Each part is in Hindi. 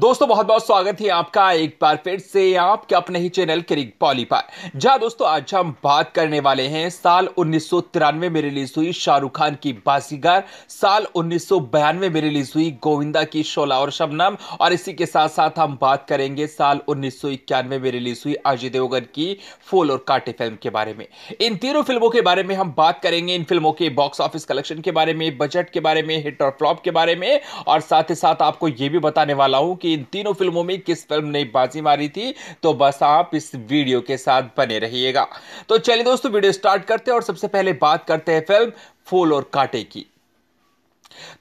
दोस्तों बहुत बहुत स्वागत है आपका एक बार फिर से आपके अपने ही चैनल क्रिक पॉली पर, जहां दोस्तों आज हम बात करने वाले हैं साल 1993 में रिलीज हुई शाहरुख खान की बाजीगर, साल 1992 में रिलीज हुई गोविंदा की शोला और शबनम, और इसी के साथ साथ हम बात करेंगे साल 1991 में रिलीज हुई अजय देवगन की फूल और कांटे फिल्म के बारे में। इन तीनों फिल्मों के बारे में हम बात करेंगे, इन फिल्मों के बॉक्स ऑफिस कलेक्शन के बारे में, बजट के बारे में, हिट और फ्लॉप के बारे में, और साथ ही साथ आपको ये भी बताने वाला हूं कि इन तीनों फिल्मों में किस फिल्म ने बाजी मारी थी। तो बस आप इस वीडियो के साथ बने रहिएगा। तो चलिए दोस्तों वीडियो स्टार्ट करते हैं और सबसे पहले बात करते हैं फिल्म फूल और कांटे की।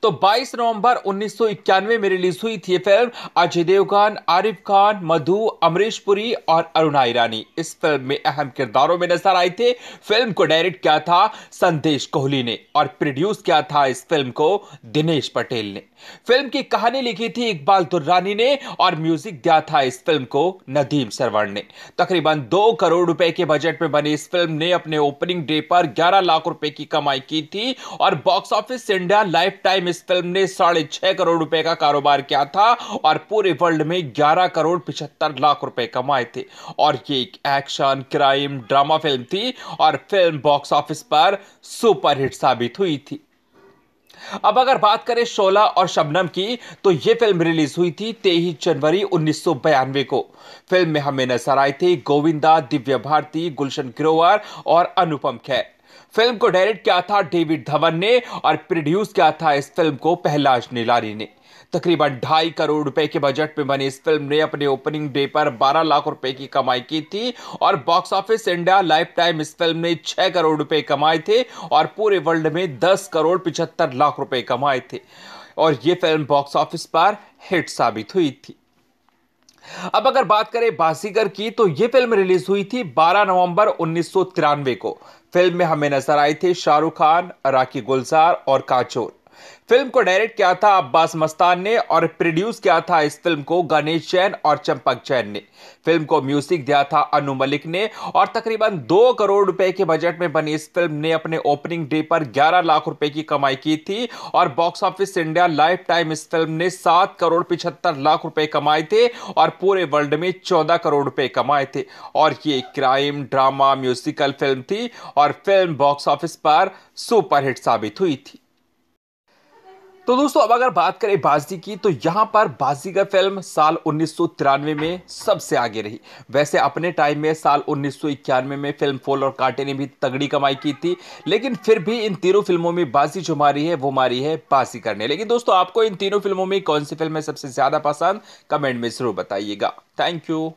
तो 22 नवंबर 1991 में रिलीज हुई थी फिल्म। अजय देवगन, आरिफ खान, मधु, अमरीश पुरी और अरुणा ईरानी इस फिल्म में अहम किरदारों में नजर आए थे। फिल्म को डायरेक्ट किया था संदेश कोहली ने और प्रोड्यूस किया था इस फिल्म को दिनेश पटेल ने। फिल्म की कहानी लिखी थी इकबाल दुर्रानी ने और म्यूजिक दिया था इस फिल्म को नदीम सरवण ने। तकरीबन 2 करोड़ रुपए के बजट में बनी इस फिल्म ने अपने ओपनिंग डे पर 11 लाख रुपए की कमाई की थी और box office India lifetime इस फिल्म ने 6.5 करोड़ रुपए का कारोबार किया था और पूरे वर्ल्ड में 11 करोड़ 75 लाख रुपए कमाए थे। और ये एक एक्शन क्राइम ड्रामा फिल्म थी और फिल्म बॉक्स ऑफिस पर सुपरहिट साबित हुई थी। अब अगर बात करें शोला और शबनम की, तो ये फिल्म रिलीज हुई थी 23 जनवरी 1992 को। फिल्म में हमें नजर आए थे गोविंदा, दिव्य भारती, गुलशन ग्रोवर और अनुपम खैर। फिल्म को डायरेक्ट किया था डेविड धवन ने और प्रोड्यूस किया था इस फिल्म को पहलाश नीलारी ने। तकरीबन 2.5 करोड़ रुपए के बजट में बनी इस फिल्म ने अपने ओपनिंग डे पर 12 लाख रुपए की कमाई की थी और box office India lifetime इस फिल्म ने 6 करोड़ रुपए कमाए थे और पूरे वर्ल्ड में 10 करोड़ 75 लाख रुपए कमाए थे। और ये फिल्म बॉक्स ऑफिस पर हिट साबित हुई थी। अब अगर बात करें बाजीगर की, तो यह फिल्म रिलीज हुई थी 12 नवंबर 1993 को। फिल्म में हमें नजर आए थे शाहरुख खान, राखी गुलजार और काजोल। फिल्म को डायरेक्ट किया था अब्बास मस्तान ने और प्रोड्यूस किया था इस फिल्म को गणेश जैन और चंपक जैन ने। फिल्म को म्यूजिक दिया था अनु मलिक ने और तकरीबन 2 करोड़ रुपए के बजट में बनी इस फिल्म ने अपने ओपनिंग डे पर 11 लाख रुपए की कमाई की थी और box office India lifetime इस फिल्म ने 7 करोड़ 75 लाख रुपए कमाए थे और पूरे वर्ल्ड में 14 करोड़ रुपए कमाए थे। और ये क्राइम ड्रामा म्यूजिकल फिल्म थी और फिल्म बॉक्स ऑफिस पर सुपरहिट साबित हुई थी। तो दोस्तों अब अगर बात करें बाजी की, तो यहाँ पर बाजीगर फिल्म साल 1993 में सबसे आगे रही। वैसे अपने टाइम में साल 1991 में फिल्म फूल और कांटे ने भी तगड़ी कमाई की थी, लेकिन फिर भी इन तीनों फिल्मों में बाजी जो मारी है वो मारी है बाजीगर ने। लेकिन दोस्तों आपको इन तीनों फिल्मों में कौन सी फिल्म सबसे ज़्यादा पसंद, कमेंट में ज़रूर बताइएगा। Thank you.